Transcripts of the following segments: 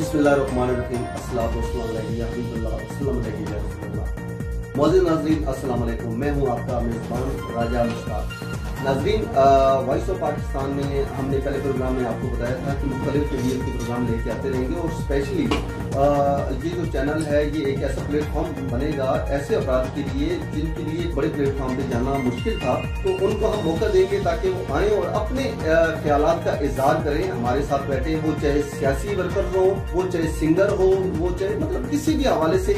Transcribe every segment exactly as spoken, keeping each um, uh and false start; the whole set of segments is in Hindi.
बिस्मिल्लाहिर्रहमानिर्रहीम अस्सलाम वालेकुम। मौजूद नाज़रीन अस्सलाम वालेकुम, मैं हूं आपका मेज़बान राजा मुश्ताक। नाज़रीन, वॉइस ऑफ पाकिस्तान में हमने पहले प्रोग्राम में आपको बताया था कि मुख्तलिफ मीडिया के प्रोग्राम लेके आते रहेंगे और स्पेशली ये जो चैनल है ये एक ऐसा प्लेटफॉर्म बनेगा ऐसे अफराद के लिए जिनके लिए बड़े प्लेटफॉर्म पे जाना मुश्किल था, तो उनको हम मौका देंगे ताकि वो आएँ और अपने ख्यालात का इजहार करें, हमारे साथ बैठे। वो चाहे सियासी वर्कर हो, वो चाहे सिंगर हो, वो चाहे मतलब किसी भी हवाले से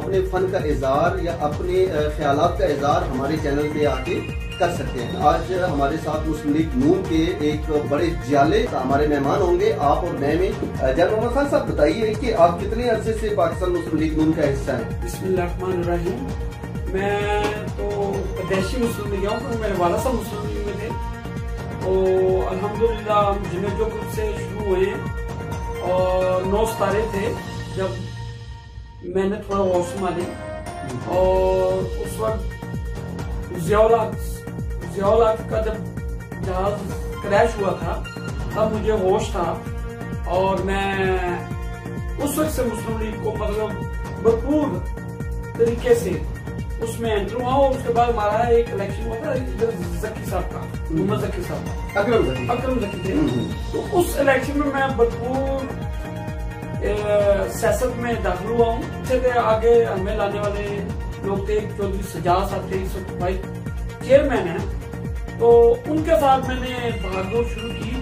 अपने फन का इजहार या अपने ख्यालात का इजहार हमारे चैनल पे आके कर सकते हैं। आज हमारे साथ मुस्लिम लीग नून के एक बड़े जियाले हमारे मेहमान होंगे, आप और मैं में। जनाब मोहम्मद खान साहब, बताइए कि आप कितने अरसे से पाकिस्तान मुस्लिम लीग नून का हिस्सा है? बिस्मिल्लाहिर्रहमानिर्रहीम, मैं तो प्रदेशी मुस्लिम लीग हूँ, तो मेरे वाला साहब मुस्लिम लीग में थे और अल्हम्दुलिल्लाह हम जमीयत जो ग्रुप से शुरू हुए और नौ सितारे थे जब मैंने थोड़ा मौसम मानी और उस वक्त ज़ियाउल हक़ का जब जहाज क्रैश हुआ था तब मुझे होश था और मैं उस वक्त से मुस्लिम लीग को मतलब भरपूर तरीके से उसमें एंटर हुआ। उसके बाद हमारा एक इलेक्शन हुआ था इधर ज़की साहब का, मोहम्मद ज़की साहब का, अकरम ज़की अकरम ज़की थे, तो उस इलेक्शन में मैं भरपूर सियासत में दाखिल हुआ हूँ। जैसे आगे हमें लाने वाले लोग थे चौधरी सजाद साहब थे, इस भाई चेयरमैन है, तो उनके साथ मैंने भागदौड़ शुरू की।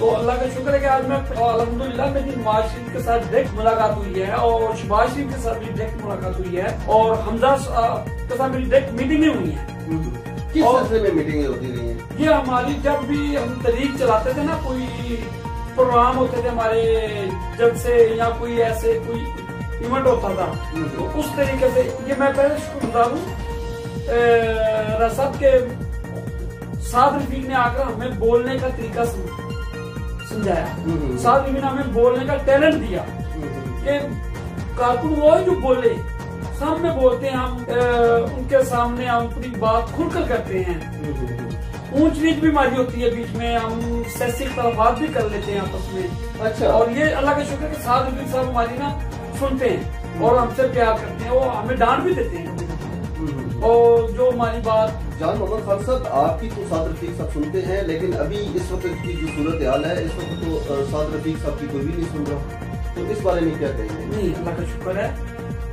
तो अल्लाह का शुक्र है कि आज मैं अल्हम्दुलिल्लाह मेरी नवाज शरीफ के साथ डायरेक्ट मुलाकात हुई है और शहबाज शरीफ के साथ भी डायरेक्ट मुलाकात हुई है और हमजा के साथ मेरी डायरेक्ट मीटिंगें हुई हैं। किस सिलसिले में मीटिंगें होती रही हैं? ये हमारी जब भी हम तरीक चलाते थे ना, कोई प्रोग्राम होते थे हमारे जब से या कोई ऐसे कोई इवेंट होता था, तो उस तरीके से ये मैं पहले शुक्रगुजार हूँ रसाद के साद रफीक ने आकर हमें बोलने का तरीका समझाया, साद रफीक ने हमें बोलने का टैलेंट दिया कि कार्टून वो है जो बोले, सामने बोलते हैं हम, उनके सामने हम पूरी बात खुलकर करते हैं। ऊंच नीच बीमारी होती है, बीच में हम सियासी इख्तलाफात भी कर लेते हैं आपस में। अच्छा, और ये अल्लाह का शुक्र है कि साद रफीक साहब हमारी ना सुनते हैं और हमसे प्यार करते हैं और हमें डांट भी देते हैं और जो हमारी बात। जान मोहम्मद खान साहब, आपकी तो साद रफीक साहब सुनते हैं, लेकिन अभी इस वक्त की जो सूरत हाल है इस वक्त तो साद रफीक साहब की कोई भी नहीं सुन रहा, तो इस बारे में क्या कहेंगे? नहीं, अल्लाह का शुक्र है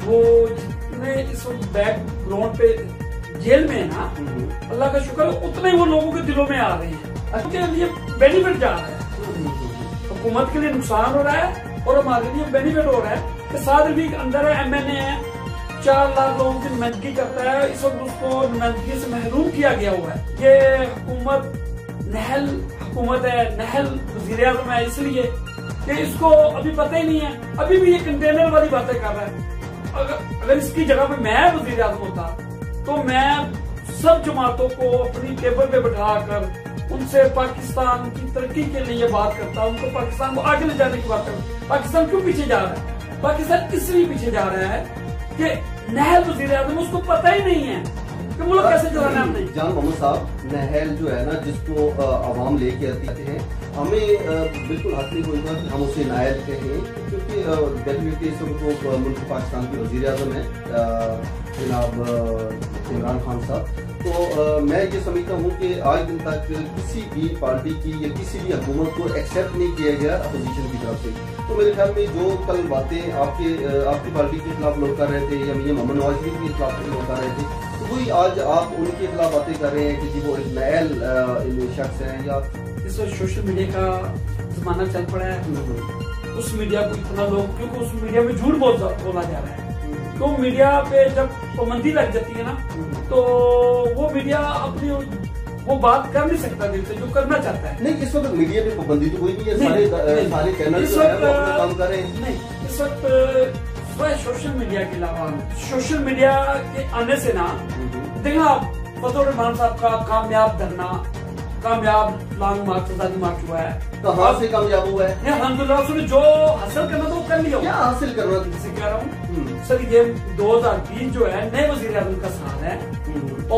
वो जितने इस वक्त बैकग्राउंड पे जेल में है ना, अल्लाह का शुक्र उतने ही वो लोगों के दिलों में आ रहे हैं, उनके लिए बेनिफिट जा रहा है, हुकूमत के लिए नुकसान हो रहा है और हमारे लिए बेनिफिट हो रहा है कि साद रफीक अंदर है, एम एन ए है, चार लाख लोगों की नुमाइंदगी करता है, इस वक्त उसको नुमाइंदगी से महरूम किया गया हुआ है। ये हुकूमत नहल हुकूमत है, नहल वज़ीर आज़म है, इसलिए कि इसको अभी पता ही नहीं है, अभी भी ये कंटेनर वाली बातें कर रहा है। अगर अगर इसकी जगह पे मैं वज़ीर आज़म होता तो मैं सब जमातों को अपनी टेबल पे बैठाकर उनसे पाकिस्तान की तरक्की के लिए ये बात करता, उनको पाकिस्तान को आगे ले जाने की बात करता। पाकिस्तान क्यों पीछे जा रहा है? पाकिस्तान इसलिए पीछे जा रहा है कि नहल वज़ीर आज़म उसको पता ही नहीं है कि मुल्क कैसे चलाना है। नहीं, जान मोहम्मद साहब, नहल जो है ना जिसको आवाम लेके आती है, हमें बिल्कुल हक नहीं होगा कि हम उसे नायल कहें, क्योंकि दिल्ली के सबको मुल्क पाकिस्तान के वज़ीर आज़म है जनाब इमरान खान साहब। तो आ, मैं ये समझता हूँ कि आज दिन तक किसी भी पार्टी की या किसी भी हुकूमत को एक्सेप्ट नहीं किया गया अपोजिशन की तरफ से। तो मेरे ख्याल में जो कल बातें आपके आपकी पार्टी के खिलाफ लोग कर रहे थे या ये मोहम्मद नवाज शरीफ के खिलाफ लोग कर रहे थे, तो वही आज आप उनके खिलाफ बातें कर रहे हैं कि जी वो एक नैल शख्स हैं। या इस वक्त सोशल मीडिया का जमाना चल पड़ा है, उस मीडिया को इतना लोग, क्योंकि उस मीडिया में झूठ बहुत बोला जा रहा है, तो मीडिया पे जब पाबंदी लग जाती है ना तो वो मीडिया अपनी वो बात कर नहीं सकता दिल से जो करना चाहता है। नहीं, इस वक्त मीडिया पे पाबंदी तो कोई नहीं है, सारे नहीं, सारे चैनल इस वक्त काम कर रहे हैं। नहीं, इस वक्त सोशल मीडिया के अलावा सोशल मीडिया के आने से ना देखना आप फजल रहमान साहब का कामयाब धरना, कामयाब लॉन्ग मार्च आजादी मार्च हुआ है, कहाँ से कामयाब हुआ है? अल्हम्दुलिल्लाह उसने जो हासिल करना था वो कर लिया। क्या हासिल करना था? जिसे कह रहा हूँ सर, ये दो हज़ार बीस जो है नए वजीर आजम का साल है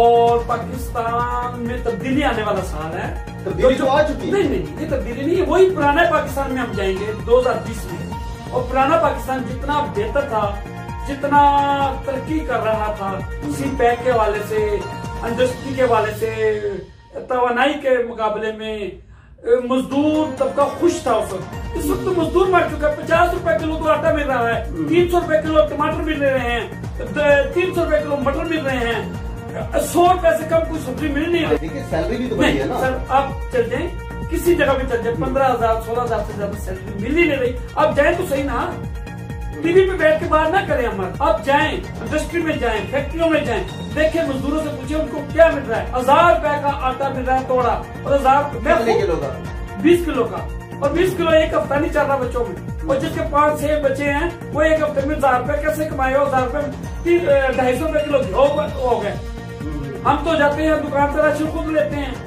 और पाकिस्तान में तब्दीली आने वाला साल है। तब्दीली तो आ चुकी है? नहीं नहीं, ये तब्दीली नहीं है, वही पुराना पाकिस्तान में हम जाएंगे दो हज़ार बीस में और पुराना पाकिस्तान जितना बेहतर था, जितना तरक्की कर रहा था, उसी पैक के वाले से, इंडस्ट्री के वाले से, तवानाई के मुकाबले में मजदूर तबका खुश था उस वक्त। इस वक्त तो मजदूर मर चुका है। पचास रुपए किलो तो आटा मिल रहा है, तीन सौ रुपए किलो टमाटर मिल रहे हैं, तीन सौ रुपए किलो मटर मिल रहे हैं, सौ रुपए से कम कुछ सब्जी मिल नहीं रही। देखिए सैलरी भी तो बढ़ी है ना सर। आप चल जाए किसी जगह भी चल जाए, पंद्रह हजार सोलह हजार से ज्यादा सैलरी मिल ही नहीं रही। आप जाए तो सही ना, टीवी पे बैठ के बात ना करें हम। आप जाएं, इंडस्ट्री में जाएं, फैक्ट्रियों में जाएं, देखिए मजदूरों से पूछिए उनको क्या मिल रहा है। हजार रुपए का आटा मिल रहा है तोड़ा, और हजार किलो का, बीस किलो का, और बीस किलो एक हफ्ता नहीं चल रहा बच्चों में। और जिसके पाँच छह बच्चे हैं वो एक हफ्ते में हजार रुपए कैसे कमाए। हजार रुपए ढाई सौ रुपए किलो हो गए। हम तो जाते हैं दुकान से राशन खुद लेते हैं।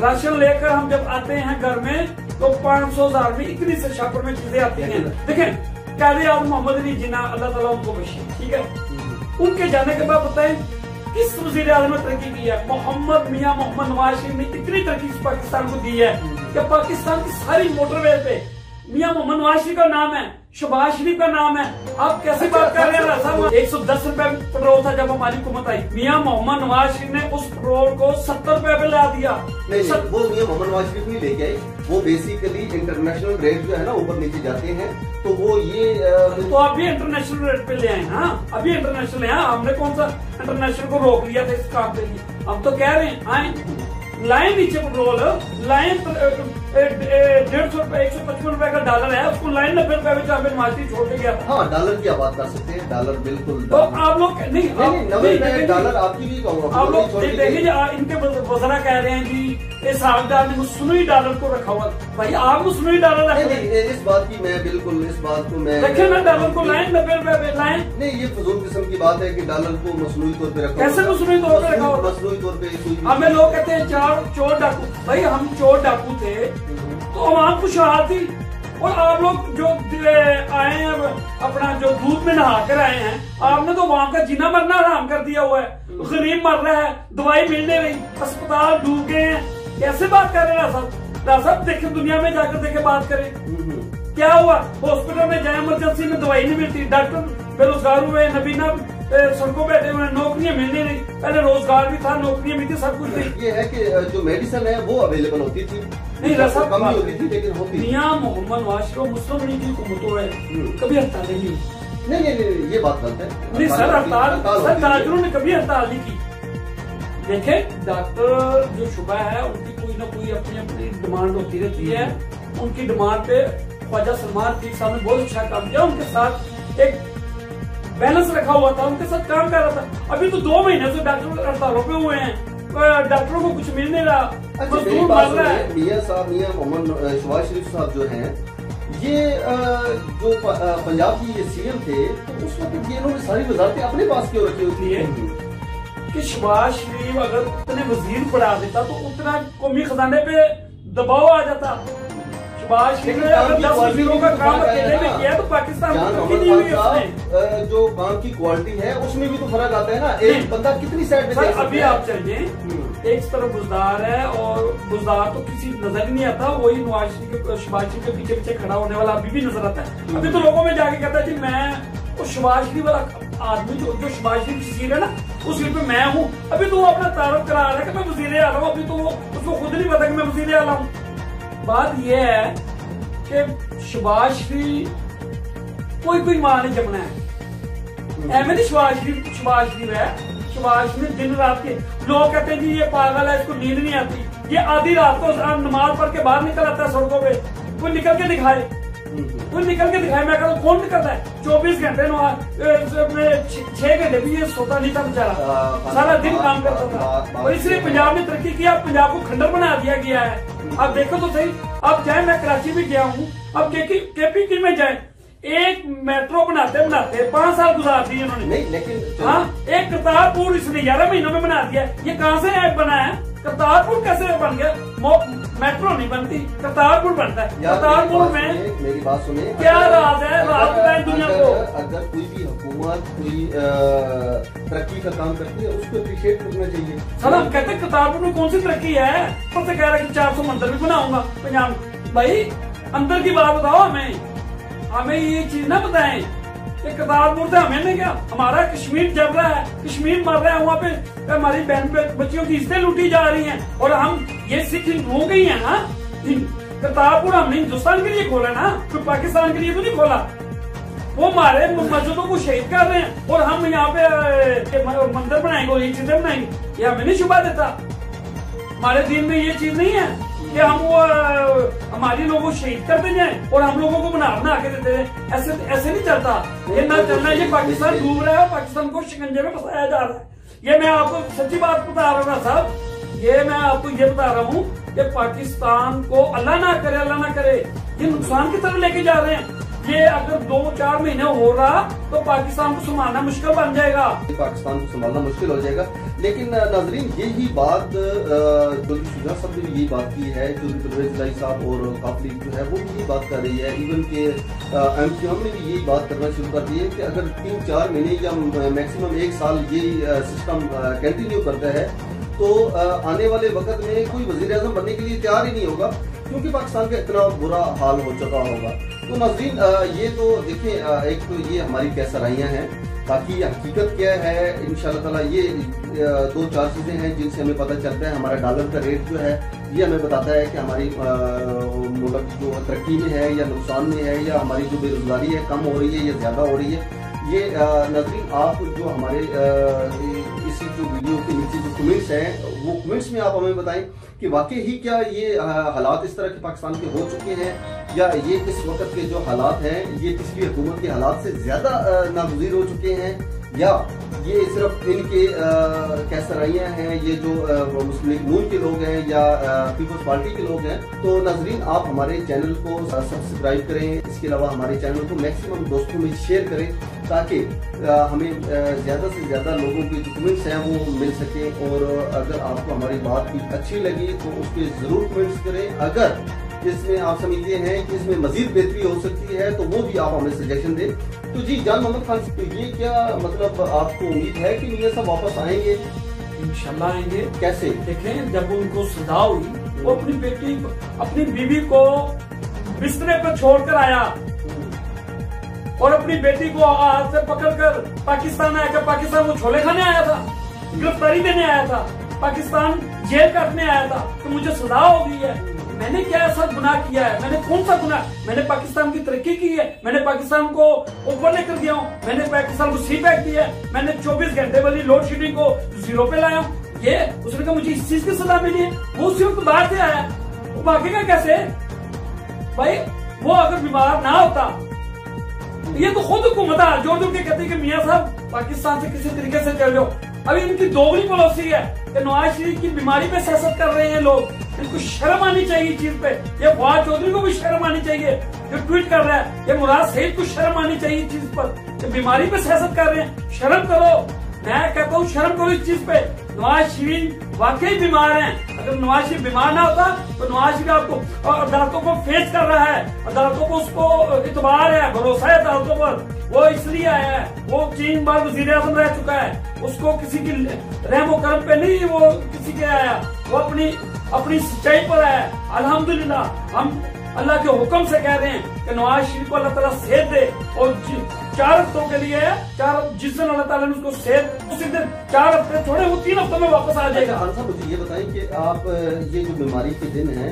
राशन लेकर हम जब आते हैं घर में तो पाँच सौ हजार में इतनी से छापर में चीजें आती है। देखे कायदे आजम मोहम्मद अली जिना, अल्लाह ताला उनको बख्शे, ठीक है। उनके जाने के बाद बताएं किस वजीर आजम ने तरक्की की है। मोहम्मद मियां मोहम्मद नवाज शरीफ ने इतनी तरक्की पाकिस्तान को दी है कि पाकिस्तान की सारी मोटरवे पे मियां मोहम्मद नवाज शरीफ का नाम है, शहबाज शरीफ का नाम है। आप कैसे बात कर रहे हैं। एक सौ दस रुपए पेट्रोल था जब हमारी हुकूमत आई। मियां मोहम्मद नवाज शरीफ ने उस पेट्रोल को सत्तर रुपए पे ला दिया। वो मियां मोहम्मद नवाज शरीफ नहीं लेके आई, वो बेसिकली इंटरनेशनल रेट जो है ना ऊपर नीचे जाते हैं, तो वो ये आ, तो आप भी इंटरनेशनल रेट पे ले आए ना। अभी इंटरनेशनल है, हमने कौन सा इंटरनेशनल को रोक लिया था इस काम के लिए। हम तो कह रहे हैं आए लाइन नीचे पेट्रोल लाइन डेढ़ सौ रुपए एक सौ पचपन रुपए का डॉलर है, उसको लाइन नब्बे रुपए में चार मार्केट छोड़ के गया था। हाँ, डॉलर की बात कर सकते हैं, डॉलर बिल्कुल। तो आप लोग नहीं, नब्बे रुपए डॉलर आपकी भी कहूँगा। आप लोग देखिए इनके वजरा कह रहे हैं जी इस साहबदार ने मुस्लिम डॉलर को रखा हुआ। भाई आप मुस्लिम डॉलर रखे, इस बात की मैं बिल्कुल इस बात को मैं रखे ना। डॉलर को लाइन नब्बे रुपए लाइन नहीं, ये फजूल किस्म की बात है कि डॉलर को मसनूई तौर पे रखा। कैसे मसनूई तौर पे रखा हुआ? मसनूई तौर पे हमें लोग कहते हैं चार चोर डाकू। भाई हम चोर डाकू थे तो आवाम को शहादत थी। और आप लोग जो आए हैं अपना जो दूध में नहा कर आए हैं, आपने तो वहाँ का जीना मरना हराम कर दिया हुआ है। गरीब मर रहा है, दवाई मिलने रही, अस्पताल डूब गए हैं। कैसे बात कर रहे हैं साहब। साहब देखे दुनिया में जाकर देखे बात करें क्या हुआ। हॉस्पिटल में जाए इमरजेंसी में दवाई नहीं मिलती, डॉक्टर बेरोजगार हुए, नबीना सड़कों बैठे हुए, नौकरियां मिलने नहीं। पहले रोजगार भी था, नौकरियां मिलती, सब कुछ नहीं। ये है कि जो मेडिसिन है वो अवेलेबल होती थी, नहीं रसा कम होती थी, लेकिन होती। मियां मोहम्मद वाशरो मुस्लिम लीग की हुकूमतों में कभी हड़ताल नहीं हुई। नहीं नहीं ये बात गलत है। नहीं सर हड़ताल सर डॉक्टरों ने कभी हड़ताल नहीं की। देखे डॉक्टर जो शुबा है उनकी कोई ना कोई अपनी अपनी डिमांड होती रहती है। उनकी डिमांड पे ख्वाजा सलमान टीक साहब ने बहुत अच्छा काम किया। उनके साथ एक बैलेंस रखा हुआ था, उनके साथ काम कर रहा था। अभी तो दो महीने से डॉक्टर हड़तालों पे हुए हैं, डॉक्टरों को कुछ मिल नहीं रहा। मियां साहब मियां मोहम्मद शहबाज शरीफ साहब जो है ये जो पंजाब की सीएम थे, तो उस वक्त ये इन्होंने सारी वजारतें अपने पास क्यों रखी होती है कि शहबाज शरीफ अगर उतने वजीर बढ़ा देता तो उतना कौमी खजाने पे दबाव आ जाता। शहबाज शरीफ अगर दस वजीरों का काम अकेले में किया तो पाकिस्तान की नहीं हुई उसने। जो काम की क्वालिटी है उसमें भी तो फर्क आता है ना। एक बंदा कितनी साइड में। अभी आप चलिए एक तरफ बुजदार है, और बुजदार तो किसी नजर नहीं आता, वही नवाज शरीफ के शहबाज शरीफ के पीछे पीछे खड़ा होने वाला अभी भी नजर आता है। अभी तो लोगों में जाके कहता है जी मैं शहबाज शरीफ वाला आदमी जो जो शहबाज शरीफ वजीर है ना उस सीट पे मैं हूँ। अभी तो वो अपना तारुफ करा रहा है कि मैं वजीर आला हूँ। अभी तो वो उसको खुद नहीं पता कि मैं वजीर आला हूँ। बात यह है कि शहबाज शरीफ कोई कोई माँ ने जमना है। अहमद शहबाज शरीफ शहबाज शरीफ है। शहबाज शरीफ दिन रात के लोग कहते हैं कि ये पागल है, इसको नींद नहीं आती। ये आधी रात को नमाज पढ़ के बाहर निकल आता है सड़कों पे। कोई निकल के दिखाए, कोई निकल के दिखाई। मैं कहता कौन निकलता है चौबीस घंटे छह घंटे भी ये सोता नहीं था बेचारा, सारा दिन काम करता था। और इसलिए पंजाब ने तरक्की किया। पंजाब को खंडर बना दिया गया है। आप देखो तो सही। अब चाहे मैं कराची भी गया हूँ, अब केपी के में जाए एक मेट्रो बनाते बनाते पाँच साल गुजार दिए उन्होंने। लेकिन हाँ एक करतारपुर इसने ग्यारह महीनों में बना दिया। ये कहाँ से ऐप बना है? करतारपुर कैसे बन गया? मेट्रो नहीं बनती, करतारपुर बनता है। करतारपुर में मेरी बात सुने क्या राज है, राज है दुनिया को। अगर कोई भी हुकूमत कोई तरक्की का काम करती है उसको अप्रिशिएट करना चाहिए। सर हम कहते हैं करतारपुर में कौन सी तरक्की है? ऊपर से कह रहा है कि चार सौ मंदिर भी बनाऊंगा पंजाब। भाई अंदर की बात बताओ हमें। हमें ये चीज ना बताएं कि कतार मुर्दा हमें ने क्या, हमारा कश्मीर जल रहा है, कश्मीर मर रहा है, वहाँ पे हमारी बहन बच्चियों की इज्जतें लूटी जा रही हैं और हम ये सिख हो गई है ना। करतारपुर हमने हिंदुस्तान के लिए खोला ना, तो पाकिस्तान के लिए तो नहीं खोला। वो हमारे मस्जिदों को शहीद कर रहे हैं और हम यहाँ पे मंदिर बनाएंगे और ये चीजें बनाएंगे, ये हमें नहीं शुबा देता। हमारे दिन में ये चीज नहीं है कि हम वो हमारे लोगों को शहीद करते जाए और हम लोगों को बना बना आके देते हैं, ऐसे ऐसे नहीं चलता, ये ना चलना। ये पाकिस्तान डूब रहा है, पाकिस्तान को शिकंजे में फंसाया जा रहा है। ये मैं आपको सच्ची बात बता रहा हूँ ना साहब, ये मैं आपको ये बता रहा हूँ कि पाकिस्तान को अल्लाह ना करे, अल्लाह ना करे ये नुकसान की तरफ लेके जा रहे हैं। ये अगर दो चार महीने हो रहा तो पाकिस्तान को संभालना मुश्किल बन जाएगा, पाकिस्तान को संभालना मुश्किल हो जाएगा। लेकिन नाजरीन यही बात जुल्फिकार साहब ने यही बात की है, जुल्फिकार साहब और काफली जो है वो यही बात कर रही है, इवन के एम क्यू एम ने भी यही बात करना शुरू कर दी है कि अगर तीन चार महीने या मैक्सिमम एक साल यही सिस्टम कंटिन्यू करता है तो आने वाले वक्त में कोई वज़ीर-ए-आज़म बनने के लिए तैयार ही नहीं होगा, क्योंकि पाकिस्तान का इतना बुरा हाल हो चुका होगा। तो नाज़रीन ये तो देखें, एक तो ये हमारी कैसराइयाँ हैं, बाकी हकीकत क्या है इंशाअल्लाह ताला ये दो चार चीज़ें हैं जिनसे हमें पता चलता है। हमारा डॉलर का रेट जो है ये हमें बताता है कि हमारी मुल्क जो तरक्की में है या नुकसान में है, या हमारी जो बेरोज़गारी है कम हो रही है या ज़्यादा हो रही है। ये नाज़रीन आप जो हमारे इसी जो वीडियो के नीचे जो कमेंट्स हैं वो कमेंट्स में आप हमें बताएं कि वाकई ही क्या ये हालात इस तरह के पाकिस्तान के हो चुके हैं, या ये इस वक्त के जो हालात हैं ये पिछली हुकूमत के हालात से ज़्यादा नागुज़ीर हो चुके हैं, या ये सिर्फ इनके कैसराइयाँ हैं, ये जो मुस्लिम लीग नून के लोग हैं या पीपल्स पार्टी के लोग हैं। तो नाजरीन आप हमारे चैनल को सब्सक्राइब करें, इसके अलावा हमारे चैनल को मैक्सिमम दोस्तों में शेयर करें ताकि हमें ज़्यादा से ज़्यादा लोगों के जो कमेंट्स हैं वो मिल सके। और अगर आपको हमारी बात भी अच्छी लगी तो उस पर ज़रूर कमेंट्स करें, अगर जिसमें आप समझते हैं कि इसमें मजीद बेहतरी हो सकती है तो वो भी आप हमें सजेशन दें। तो जी जान मोहम्मद खान से ये क्या मतलब आपको उम्मीद है कि ये सब वापस आएंगे? इंशाल्लाह आएंगे। कैसे? देखें जब उनको सजा हुई वो अपनी बेटी अपनी बीवी को बिस्तरे पर छोड़कर आया और अपनी बेटी को हाथ से पकड़कर पाकिस्तान आया। क्या पाकिस्तान वो छोले खाने आया था, गिरफ्तारी देने आया था, पाकिस्तान जेल काटने आया था तो मुझे सजा हो गई है, मैंने क्या ऐसा गुनाह किया है, मैंने कौन सा गुनाह? मैंने पाकिस्तान की तरक्की की है, मैंने पाकिस्तान को ऊपर लेकर गया हूँ, मैंने पाकिस्तान को सी पैक दिया है, मैंने चौबीस घंटे वाली लोड शेडिंग को जीरो पे लाया हूँ। ये उसने कहा मुझे इस चीज की सजा मिली है, वो उसी वक्त बाहर से आया, वो भागेगा कैसे भाई? वो अगर बीमार ना होता, ये तो खुद हुकूमत जोड़ जोड़ के कहती है मियाँ साहब पाकिस्तान से किसी तरीके से चल जाओ। अभी इनकी दोगली पॉलिसी है कि नवाज शरीफ की बीमारी पे सियासत कर रहे हैं लोग, इनको शर्म आनी चाहिए इस चीज पे। ये फवाद चौधरी को भी शर्म आनी चाहिए जो ट्वीट कर रहा है, ये मुराद सईद को शर्म आनी चाहिए इस चीज पर कि बीमारी पे सियासत कर रहे हैं। शर्म करो, मैं कहता हूँ शर्म करो इस चीज पे। नवाज शरीफ वाकई बीमार हैं, अगर नवाज शरीफ बीमार ना होता तो नवाज शरीफ आपको अदालतों को फेस कर रहा है, अदालतों को उसको इतबार है, भरोसा है अदालतों पर, वो इसलिए आया है। वो तीन बार वजीर आजम रह चुका है, उसको किसी की रहमो करम पे नहीं वो किसी के आया, वो अपनी अपनी सच्चाई पर आया। अल्हम्दुलिल्लाह हम अल्लाह के हुक्म से कह रहे हैं कि नवाज शरीफ को अल्लाह ताला सेहत दे, और चार हफ्तों के लिए चार जिस दिन अल्लाह ताला ने उसको सेहत उसी दिन चार हफ्ते छोड़े वो तीन हफ्तों में वापस आ जाएगा। अच्छा मुझे ये बताइए कि आप ये जो बीमारी के दिन है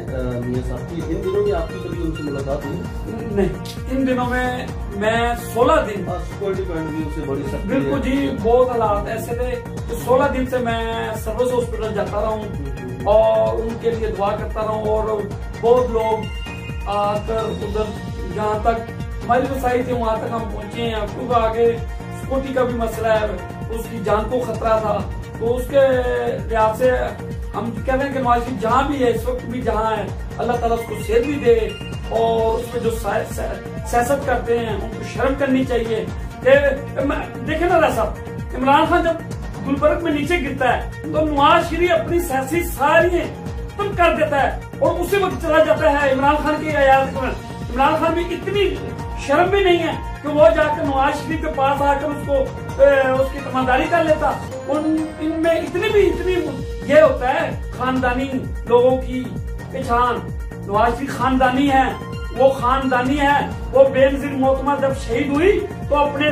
मियां साहब की, इन दिनों में आपकी कभी उनसे मुलाकात हुई? नहीं, इन दिनों में मैं सोलह दिन बिल्कुल जी बहुत हालात ऐसे थे, सोलह दिन से मैं सर्विस हॉस्पिटल जाता रहा हूँ और उनके लिए दुआ करता रहा हूँ, और बहुत लोग आकर उधर जहाँ तक हमारी वसाई थी वहाँ तक हम पहुँचे हैं। क्योंकि आगे स्कूटी का भी मसला है, उसकी जान को खतरा था, तो उसके लिहाज से हम कह रहे हैं कि नवाज शरीफ जहाँ भी है इस वक्त भी जहाँ है अल्लाह ताला उसको सेहत भी दे, और उसमें जो सियासत करते हैं उनको शर्म करनी चाहिए। देखे ना साहब इमरान खान जब गुलबर्ग में नीचे गिरता है तो नवाज शरीफ अपनी सियासी सारी खत्म कर देता है और उसी वक्त चला जाता है इमरान खान की अयाद में। इमरान खान में इतनी शर्म भी नहीं है कि वो जाकर नवाज शरीफ के पास आकर उसको ए, उसकी तमामदारी कर लेता। इनमें इतनी भी इतनी ये होता है खानदानी लोगों की पहचान, नवाज शरीफ खानदानी है, वो खानदानी है। वो बेनजीर मोहतमा जब शहीद हुई तो अपने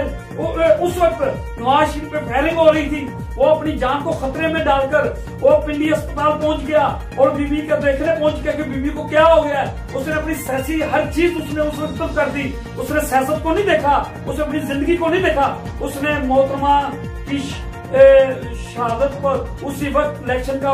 उस वक्त नवाज शरीफ पे फायरिंग हो रही थी, वो अपनी जान को खतरे में डालकर वो पिंडी अस्पताल पहुंच गया और बीबी के देखने पहुंच गया कि बीबी को क्या हो गया। उसने अपनी सियासी हर चीज उसने उस वक्त कर दी, उसने सियासत को नहीं देखा, उसने अपनी जिंदगी को नहीं देखा। उसने मोहतरमा की शहादत पर उसी वक्त इलेक्शन का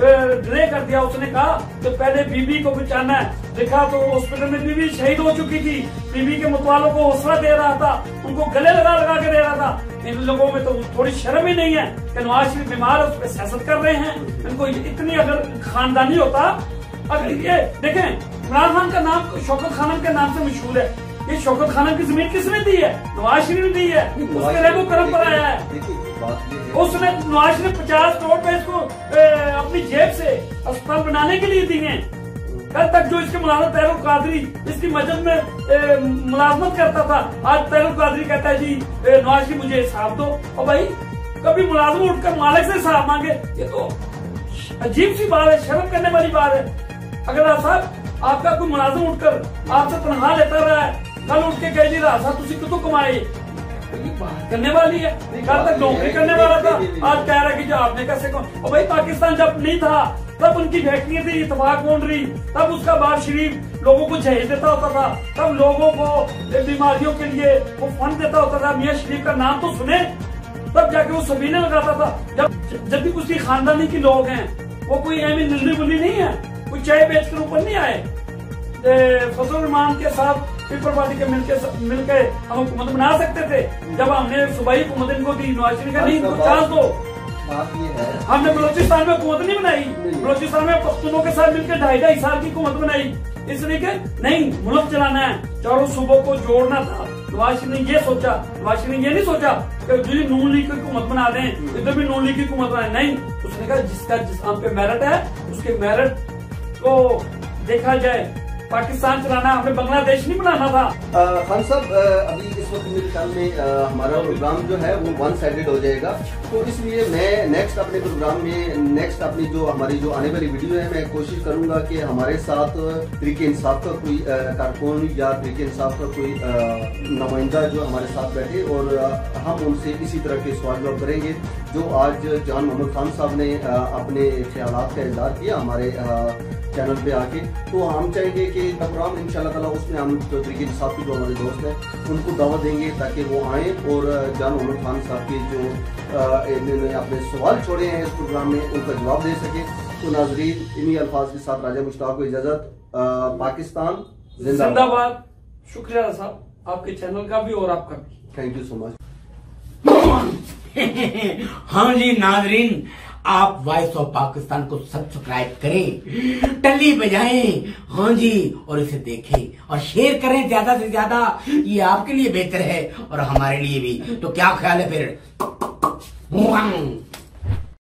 डिले कर दिया। उसने कहा तो पहले बीबी को बचाना है, देखा तो हॉस्पिटल में बीबी शहीद हो चुकी थी। बीबी के मतवालों को हौसला दे रहा था, उनको गले लगा लगा के दे रहा था। इन लोगों में तो थोड़ी शर्म ही नहीं है कि नवाज शरीफ बीमार उस पर सियासत कर रहे हैं। इनको इतनी अगर खानदानी होता, अगर ये देखें इमरान खान का नाम शौकत खानम के नाम से मशहूर है। ये शौकत खानम की जमीन किसने दी है? नवाज शरीफ ने दी है, उसके रेगो कर्म पर आया है। उसने नवाज ने पचास करोड़ पे इसको ए, अपनी जेब से अस्पताल बनाने के लिए दिए। कल तक जो इसके मुलाजम तैरुल कादरी इसकी मस्जिद में मुलाजमत करता था, आज तैरुल कादरी कहता है जी नवाज जी मुझे हिसाब दो। और भाई कभी मुलाजम उठकर मालिक से हिसाब मांगे, ये तो अजीब सी बात है, शर्म करने वाली बात है। अगर साहब आपका कोई मुलाजम उठकर आपसे तनख्वाह लेता रहा है, कल उठ के कह जी रहा साहब तुम कितों कमाए करने वाली है, कल तक नौकरी करने वाला था, आज कह रहा कि जो आपने कैसे कौन। और भाई पाकिस्तान जब नहीं था तब उनकी फैक्ट्री थी इतफाक बाउंड्री, तब उसका बाप शरीफ लोगों को जहेज देता होता था, तब लोगों को बीमारियों के लिए वो फंड देता होता था। मियां शरीफ का नाम तो सुने, तब जाके वो सबीने लगाता था। जब जबकि उसकी खानदानी के लोग हैं, वो कोई एम निली बुली नहीं है, कोई चाय बेच कर ऊपर नहीं आए। फजल रहमान के साथ पीपल पार्टी के मिलके मिलके हम हुकूमत बना सकते थे। जब हमने सूबाई हुकूमत इनको दी, नवाज शरीफ का नहीं तो चांस दो। हमने बलोचिस्तान में हुकूमत नहीं बनाई, बलोचिस्तान में पख्तूनों के साथ मिलकर ढाई ढाई साल की हुकूमत बनाई। इसलिए के नहीं मुल्क चलाना है, चारों सूबों को जोड़ना था। नवाज शरीफ ने ये सोचा, नवाज शरीफ ने ये नहीं सोचा कि नून लीग की हुकूमत बना दें, इधर भी नून लीग की हुकूमत बनाए। नहीं, उसने कहा जिसका जिस काम पे मेरिट है उसके मेरिट को देखा जाए। पाकिस्तान चलाना, हमें बांग्लादेश नहीं बनाना था। खान साहब अभी इस वक्त मेरे ख्याल में आ, हमारा प्रोग्राम जो है वो वन साइडेड हो जाएगा, तो इसलिए मैं नेक्स्ट अपने प्रोग्राम में नेक्स्ट अपनी जो हमारी जो आने वाली वीडियो है मैं कोशिश करूंगा कि हमारे साथ तरीके इंसाफ का कोई कारकुन या तरीके इंसाफ का कोई नुमाइंदा जो हमारे साथ बैठे और हम उनसे इसी तरह के सवाल जवाब करेंगे जो आज जान मोहम्मद खान साहब ने अपने ख्याल का इजहार किया हमारे चैनल पे आके। तो हम चाहेंगे कि प्रोग्राम इंशाल्लाह ताला उसमें हम जो तरीके साहब के जो हमारे दोस्त हैं उनको दावत देंगे ताकि वो आएँ और जान मोहम्मद खान साहब के जो इन्होंने अपने सवाल छोड़े हैं इस प्रोग्राम में उनका जवाब दे सके। तो नाजरीन इन्हीं अल्फाज के साथ राजा मुश्ताक को इजाज़त। पाकिस्तान जिंदाबाद। शुक्रिया साहब आपके चैनल का भी और आपका भी, थैंक यू सो मच। हाँ जी नाजरीन, आप वॉइस ऑफ पाकिस्तान को सब्सक्राइब करें, टल्ली बजाएं, हाँ जी, और इसे देखें और शेयर करें ज्यादा से ज्यादा। ये आपके लिए बेहतर है और हमारे लिए भी। तो क्या ख्याल है फिर?